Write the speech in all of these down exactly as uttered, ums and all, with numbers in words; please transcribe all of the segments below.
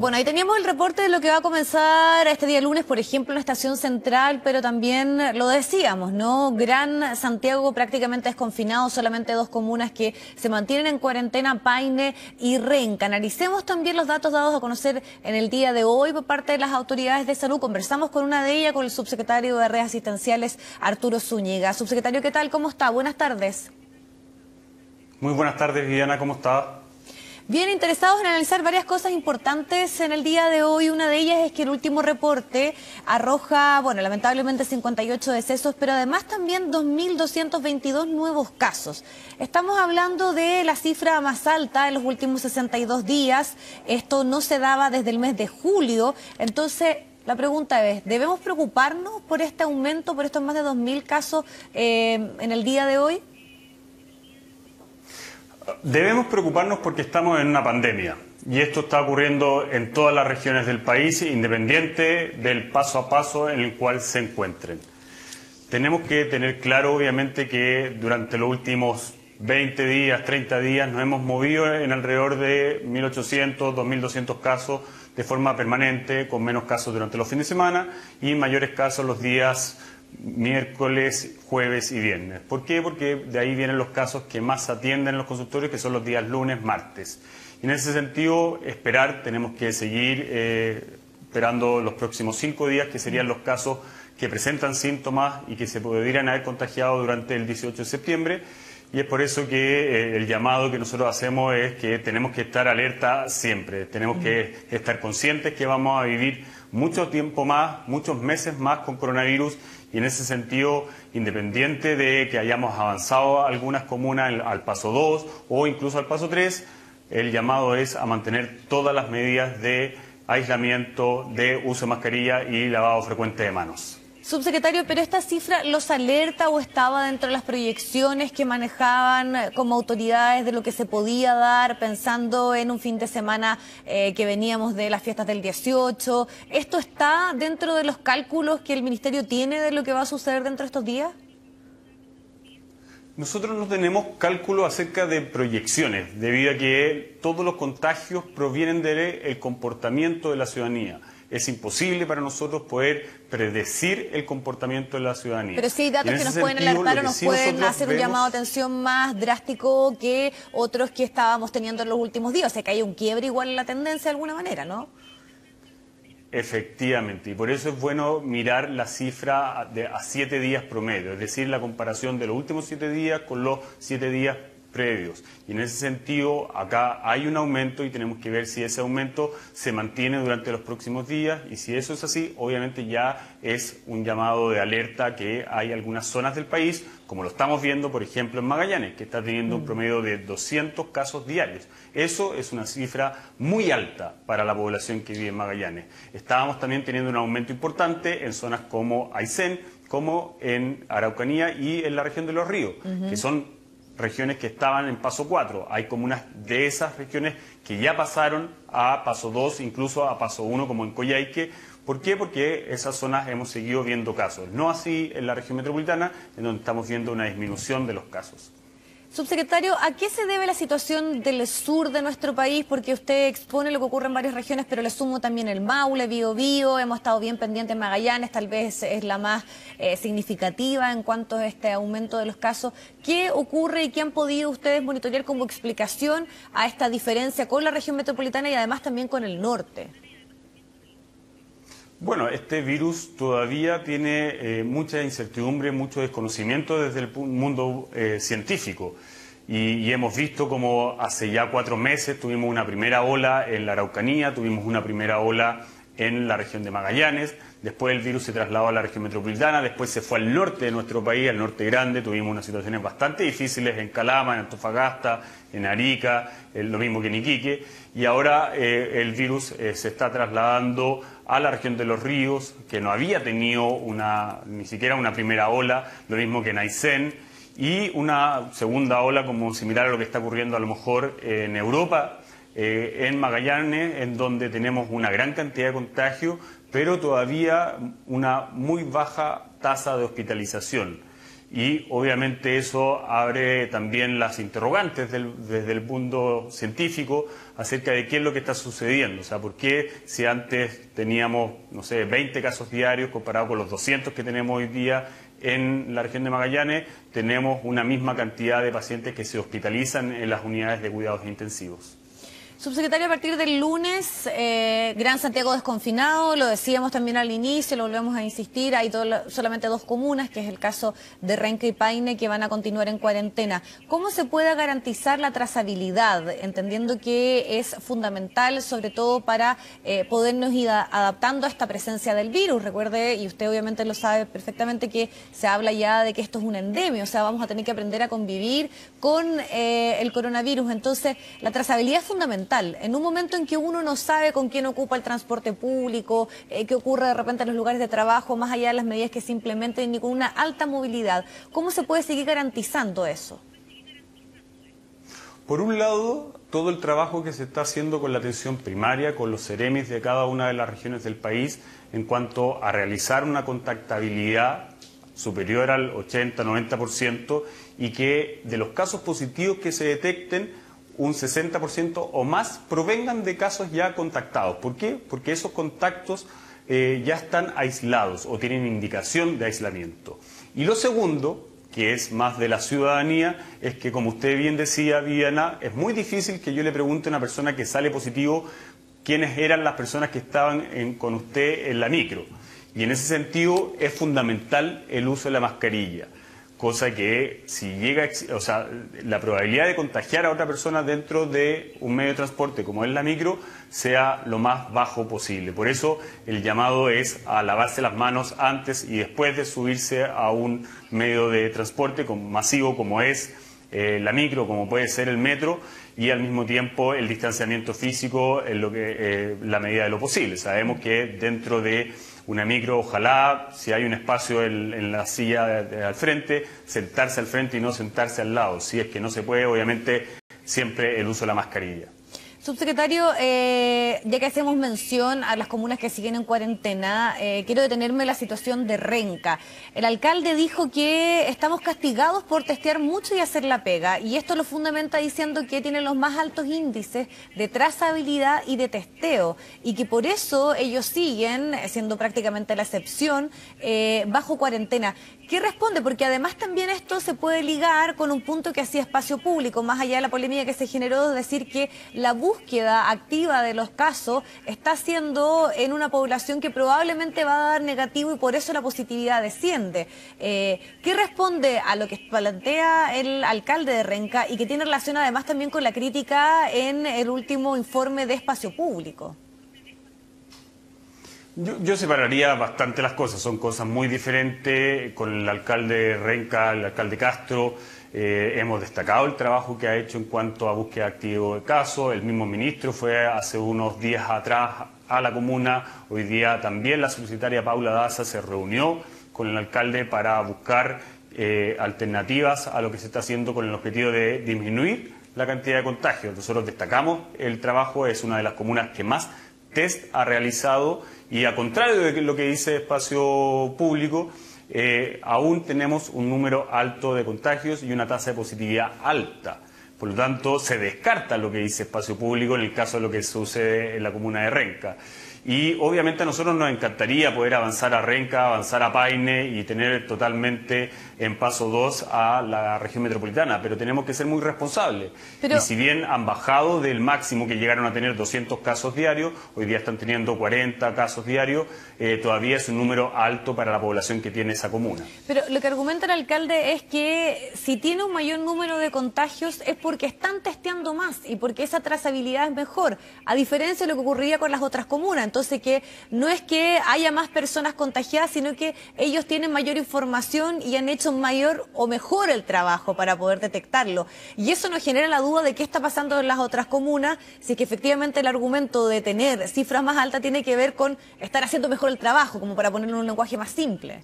Bueno, ahí teníamos el reporte de lo que va a comenzar este día lunes, por ejemplo, en la Estación Central, pero también lo decíamos, ¿no? Gran Santiago prácticamente desconfinado, solamente dos comunas que se mantienen en cuarentena, Paine y Renca. Analicemos también los datos dados a conocer en el día de hoy por parte de las autoridades de salud. Conversamos con una de ellas, con el subsecretario de Redes Asistenciales, Arturo Zúñiga. Subsecretario, ¿qué tal? ¿Cómo está? Buenas tardes. Muy buenas tardes, Viviana, ¿cómo está? Bien, interesados en analizar varias cosas importantes en el día de hoy. Una de ellas es que el último reporte arroja, bueno, lamentablemente cincuenta y ocho decesos, pero además también dos mil doscientos veintidós nuevos casos. Estamos hablando de la cifra más alta en los últimos sesenta y dos días. Esto no se daba desde el mes de julio. Entonces, la pregunta es, ¿debemos preocuparnos por este aumento, por estos más de dos mil casos eh, en el día de hoy? Debemos preocuparnos porque estamos en una pandemia y esto está ocurriendo en todas las regiones del país, independiente del paso a paso en el cual se encuentren. Tenemos que tener claro, obviamente, que durante los últimos veinte días, treinta días, nos hemos movido en alrededor de mil ochocientos, dos mil doscientos casos de forma permanente, con menos casos durante los fines de semana y mayores casos los días miércoles, jueves y viernes. ¿Por qué? Porque de ahí vienen los casos que más atienden los consultorios, que son los días lunes, martes. Y en ese sentido, esperar, tenemos que seguir eh, esperando los próximos cinco días, que serían los casos que presentan síntomas y que se pudieran haber contagiado durante el dieciocho de septiembre. Y es por eso que eh, el llamado que nosotros hacemos es que tenemos que estar alerta siempre, tenemos que estar conscientes que vamos a vivir mucho tiempo más, muchos meses más con coronavirus. Y en ese sentido, independiente de que hayamos avanzado algunas comunas al paso dos o incluso al paso tres, el llamado es a mantener todas las medidas de aislamiento, de uso de mascarilla y lavado frecuente de manos. Subsecretario, pero esta cifra los alerta o estaba dentro de las proyecciones que manejaban como autoridades de lo que se podía dar, pensando en un fin de semana eh, que veníamos de las fiestas del dieciocho. ¿Esto está dentro de los cálculos que el Ministerio tiene de lo que va a suceder dentro de estos días? Nosotros no tenemos cálculo acerca de proyecciones, debido a que todos los contagios provienen del comportamiento de la ciudadanía. Es imposible para nosotros poder predecir el comportamiento de la ciudadanía. Pero sí hay datos que nos pueden alertar o nos pueden hacer un llamado de atención más drástico que otros que estábamos teniendo en los últimos días. O sea, que hay un quiebre igual en la tendencia de alguna manera, ¿no? Efectivamente, y por eso es bueno mirar la cifra de a siete días promedio, es decir, la comparación de los últimos siete días con los siete días previos. Y en ese sentido, acá hay un aumento y tenemos que ver si ese aumento se mantiene durante los próximos días, y si eso es así, obviamente ya es un llamado de alerta que hay algunas zonas del país, como lo estamos viendo, por ejemplo, en Magallanes, que está teniendo un promedio de doscientos casos diarios. Eso es una cifra muy alta para la población que vive en Magallanes. Estábamos también teniendo un aumento importante en zonas como Aysén, como en Araucanía y en la región de Los Ríos, uh-huh. que son regiones que estaban en paso cuatro. Hay comunas de esas regiones que ya pasaron a paso dos, incluso a paso uno, como en Coyhaique. ¿Por qué? Porque esas zonas hemos seguido viendo casos. No así en la región metropolitana, en donde estamos viendo una disminución de los casos. Subsecretario, ¿a qué se debe la situación del sur de nuestro país? Porque usted expone lo que ocurre en varias regiones, pero le sumo también el Maule, Biobío, hemos estado bien pendientes en Magallanes, tal vez es la más eh, significativa en cuanto a este aumento de los casos. ¿Qué ocurre y qué han podido ustedes monitorear como explicación a esta diferencia con la región metropolitana y además también con el norte? Bueno, este virus todavía tiene eh, mucha incertidumbre, mucho desconocimiento desde el mundo eh, científico. Y, y hemos visto como hace ya cuatro meses tuvimos una primera ola en la Araucanía, tuvimos una primera ola en la región de Magallanes, después el virus se trasladó a la región metropolitana, después se fue al norte de nuestro país, al norte grande, tuvimos unas situaciones bastante difíciles en Calama, en Antofagasta, en Arica, eh, lo mismo que en Iquique, y ahora eh, el virus eh, se está trasladando a la región de Los Ríos, que no había tenido una, ni siquiera una primera ola, lo mismo que en Aysén, y una segunda ola como similar a lo que está ocurriendo a lo mejor en Europa, eh, en Magallanes, en donde tenemos una gran cantidad de contagios, pero todavía una muy baja tasa de hospitalización. y obviamente eso abre también las interrogantes del, desde el mundo científico acerca de qué es lo que está sucediendo, o sea, por qué si antes teníamos, no sé, veinte casos diarios comparado con los doscientos que tenemos hoy día en la región de Magallanes, tenemos una misma cantidad de pacientes que se hospitalizan en las unidades de cuidados intensivos. Subsecretario, a partir del lunes, eh, Gran Santiago desconfinado, lo decíamos también al inicio, lo volvemos a insistir, hay todo, solamente dos comunas, que es el caso de Renca y Paine, que van a continuar en cuarentena. ¿Cómo se puede garantizar la trazabilidad, entendiendo que es fundamental, sobre todo para eh, podernos ir a, adaptando a esta presencia del virus? Recuerde, y usted obviamente lo sabe perfectamente, que se habla ya de que esto es una endemia, o sea, vamos a tener que aprender a convivir con eh, el coronavirus. Entonces, la trazabilidad es fundamental. En un momento en que uno no sabe con quién ocupa el transporte público, eh, qué ocurre de repente en los lugares de trabajo, más allá de las medidas que se implementen, ni con una alta movilidad, ¿cómo se puede seguir garantizando eso? Por un lado, todo el trabajo que se está haciendo con la atención primaria, con los seremis de cada una de las regiones del país, en cuanto a realizar una contactabilidad superior al ochenta, noventa por ciento, y que de los casos positivos que se detecten, un sesenta por ciento o más provengan de casos ya contactados. ¿Por qué? Porque esos contactos eh, ya están aislados o tienen indicación de aislamiento. Y lo segundo, que es más de la ciudadanía, es que, como usted bien decía, Viviana, es muy difícil que yo le pregunte a una persona que sale positivo quiénes eran las personas que estaban en, con usted en la micro. Y en ese sentido es fundamental el uso de la mascarilla. Cosa que si llega, o sea, la probabilidad de contagiar a otra persona dentro de un medio de transporte como es la micro sea lo más bajo posible. Por eso el llamado es a lavarse las manos antes y después de subirse a un medio de transporte masivo como es eh, la micro, como puede ser el metro, y al mismo tiempo el distanciamiento físico en lo que, eh, la medida de lo posible. Sabemos que dentro de una micro, ojalá, si hay un espacio en, en la silla de, de, al frente, sentarse al frente y no sentarse al lado. Si es que no se puede, obviamente, siempre el uso de la mascarilla. Subsecretario, eh, ya que hacemos mención a las comunas que siguen en cuarentena, eh, quiero detenerme en la situación de Renca. El alcalde dijo que estamos castigados por testear mucho y hacer la pega, y esto lo fundamenta diciendo que tiene los más altos índices de trazabilidad y de testeo, y que por eso ellos siguen, siendo prácticamente la excepción, eh, bajo cuarentena. ¿Qué responde? Porque además también esto se puede ligar con un punto que hacía Espacio Público, más allá de la polémica que se generó, de decir que la búsqueda activa de los casos está siendo en una población que probablemente va a dar negativo y por eso la positividad desciende. Eh, ¿Qué responde a lo que plantea el alcalde de Renca y que tiene relación además también con la crítica en el último informe de Espacio Público? Yo, yo separaría bastante las cosas, son cosas muy diferentes. Con el alcalde de Renca, el alcalde Castro, Eh, hemos destacado el trabajo que ha hecho en cuanto a búsqueda activa de casos. El mismo ministro fue hace unos días atrás a la comuna. Hoy día también la subsecretaria Paula Daza se reunió con el alcalde para buscar eh, alternativas a lo que se está haciendo con el objetivo de disminuir la cantidad de contagios. Nosotros destacamos el trabajo, es una de las comunas que más test ha realizado y, a contrario de lo que dice Espacio Público, Eh, aún tenemos un número alto de contagios y una tasa de positividad alta. Por lo tanto, se descarta lo que dice Espacio Público en el caso de lo que sucede en la comuna de Renca. Y obviamente a nosotros nos encantaría poder avanzar a Renca, avanzar a Paine y tener totalmente en paso dos a la región metropolitana, pero tenemos que ser muy responsables. Pero... Y si bien han bajado del máximo que llegaron a tener doscientos casos diarios, hoy día están teniendo cuarenta casos diarios, eh, todavía es un número alto para la población que tiene esa comuna. Pero lo que argumenta el alcalde es que si tiene un mayor número de contagios es porque están testeando más y porque esa trazabilidad es mejor, a diferencia de lo que ocurría con las otras comunas. Entonces, que no es que haya más personas contagiadas, sino que ellos tienen mayor información y han hecho mayor o mejor el trabajo para poder detectarlo. Y eso nos genera la duda de qué está pasando en las otras comunas, si es que efectivamente el argumento de tener cifras más altas tiene que ver con estar haciendo mejor el trabajo, como para ponerlo en un lenguaje más simple.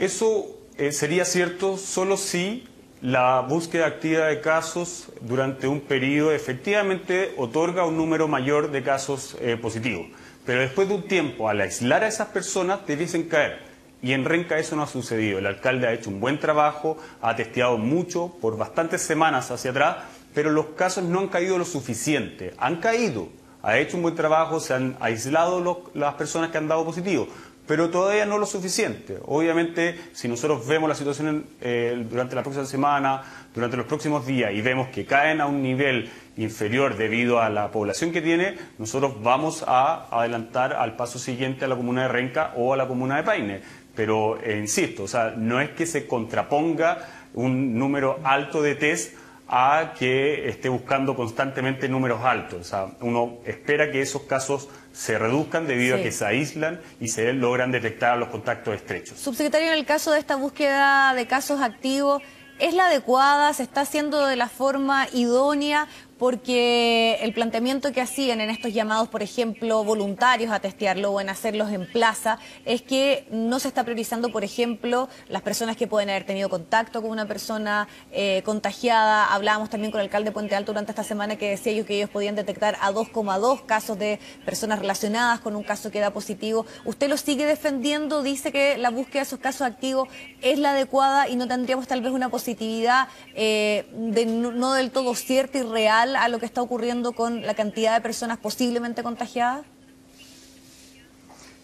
Eso eh, sería cierto solo si la búsqueda activa de casos durante un periodo efectivamente otorga un número mayor de casos eh, positivos. Pero después de un tiempo, al aislar a esas personas, debiesen caer. Y en Renca eso no ha sucedido. El alcalde ha hecho un buen trabajo, ha testeado mucho, por bastantes semanas hacia atrás, pero los casos no han caído lo suficiente. Han caído, ha hecho un buen trabajo, se han aislado los, las personas que han dado positivo, pero todavía no lo suficiente. Obviamente, si nosotros vemos la situación en, eh, durante la próxima semana, durante los próximos días, y vemos que caen a un nivel inferior debido a la población que tiene, nosotros vamos a adelantar al paso siguiente a la comuna de Renca o a la comuna de Paine. Pero, eh, insisto, o sea, no es que se contraponga un número alto de test a que esté buscando constantemente números altos. O sea, uno espera que esos casos se reduzcan debido sí. a que se aíslan y se logran detectar los contactos estrechos. Subsecretario, en el caso de esta búsqueda de casos activos, ¿es la adecuada? ¿Se está haciendo de la forma idónea? Porque el planteamiento que hacían en estos llamados, por ejemplo, voluntarios a testearlo o en hacerlos en plaza, es que no se está priorizando, por ejemplo, las personas que pueden haber tenido contacto con una persona eh, contagiada. Hablábamos también con el alcalde de Puente Alto durante esta semana que decía ellos que ellos podían detectar a dos coma dos casos de personas relacionadas con un caso que da positivo. ¿Usted lo sigue defendiendo? Dice que la búsqueda de esos casos activos es la adecuada y no tendríamos tal vez una positividad eh, de, no del todo cierta y real a lo que está ocurriendo con la cantidad de personas posiblemente contagiadas?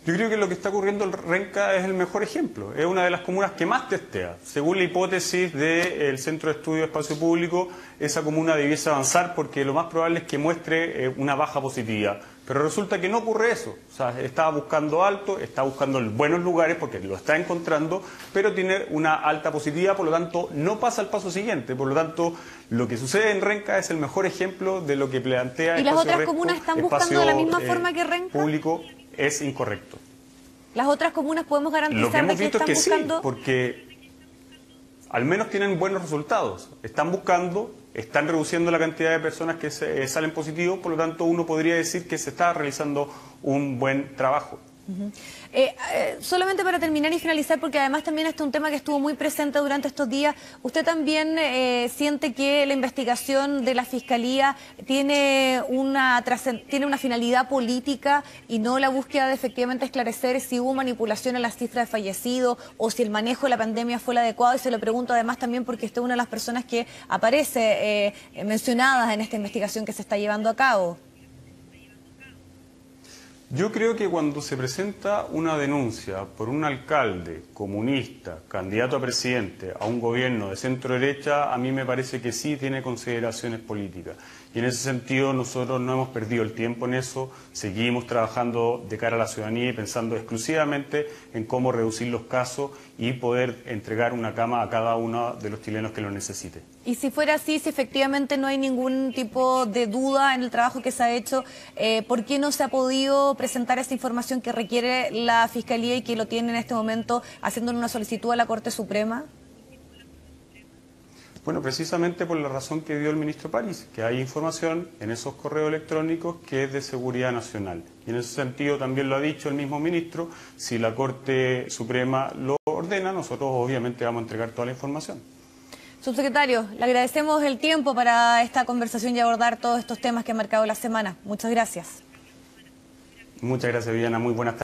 Yo creo que lo que está ocurriendo en Renca es el mejor ejemplo. Es una de las comunas que más testea. Según la hipótesis del Centro de Estudio de Espacio Público, esa comuna debiese avanzar porque lo más probable es que muestre una baja positividad. Pero resulta que no ocurre eso. O sea, está buscando alto, está buscando buenos lugares porque lo está encontrando, pero tiene una alta positividad, por lo tanto no pasa al paso siguiente. Por lo tanto, lo que sucede en Renca es el mejor ejemplo de lo que plantea el Espacio Público. ¿Y las otras comunas están buscando de la misma forma que Renca? Público. Es incorrecto. ¿Las otras comunas podemos garantizar lo que hemos visto es que sí, porque al menos tienen buenos resultados? Están buscando, están reduciendo la cantidad de personas que se, eh, salen positivos, por lo tanto uno podría decir que se está realizando un buen trabajo. Uh-huh. eh, eh, solamente para terminar y finalizar, porque además también este es un tema que estuvo muy presente durante estos días, ¿usted también eh, siente que la investigación de la Fiscalía tiene una, tiene una finalidad política y no la búsqueda de efectivamente esclarecer si hubo manipulación en las cifras de fallecidos o si el manejo de la pandemia fue el adecuado? Y se lo pregunto además también porque usted es una de las personas que aparece eh, mencionadas en esta investigación que se está llevando a cabo. Yo creo que cuando se presenta una denuncia por un alcalde comunista, candidato a presidente, a un gobierno de centro derecha, a mí me parece que sí tiene consideraciones políticas. Y en ese sentido nosotros no hemos perdido el tiempo en eso, seguimos trabajando de cara a la ciudadanía y pensando exclusivamente en cómo reducir los casos y poder entregar una cama a cada uno de los chilenos que lo necesite. Y si fuera así, si efectivamente no hay ningún tipo de duda en el trabajo que se ha hecho, eh, ¿por qué no se ha podido presentar esa información que requiere la Fiscalía y que lo tiene en este momento haciendo una solicitud a la Corte Suprema? Bueno, precisamente por la razón que dio el ministro París, que hay información en esos correos electrónicos que es de seguridad nacional. Y en ese sentido también lo ha dicho el mismo ministro, si la Corte Suprema lo ordena, nosotros obviamente vamos a entregar toda la información. Subsecretario, le agradecemos el tiempo para esta conversación y abordar todos estos temas que ha marcado la semana. Muchas gracias. Muchas gracias, Viviana. Muy buenas tardes.